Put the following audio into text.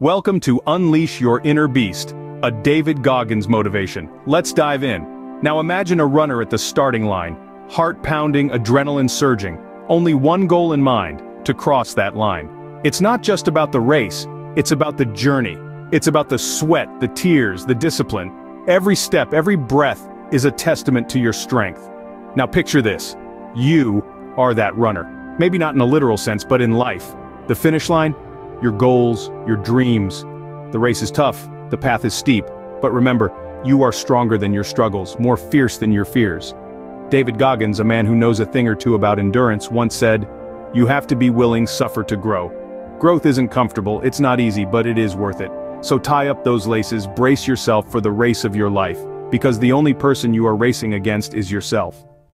Welcome to Unleash Your Inner Beast, a David Goggins motivation. Let's dive in. Now imagine a runner at the starting line, heart pounding, adrenaline surging, only one goal in mind, to cross that line. It's not just about the race, it's about the journey. It's about the sweat, the tears, the discipline. Every step, every breath is a testament to your strength. Now picture this, you are that runner. Maybe not in a literal sense, but in life. The finish line, your goals, your dreams. The race is tough, the path is steep, but remember, you are stronger than your struggles, more fierce than your fears. David Goggins, a man who knows a thing or two about endurance, once said, "You have to be willing to suffer to grow." Growth isn't comfortable, it's not easy, but it is worth it. So tie up those laces, brace yourself for the race of your life, because the only person you are racing against is yourself.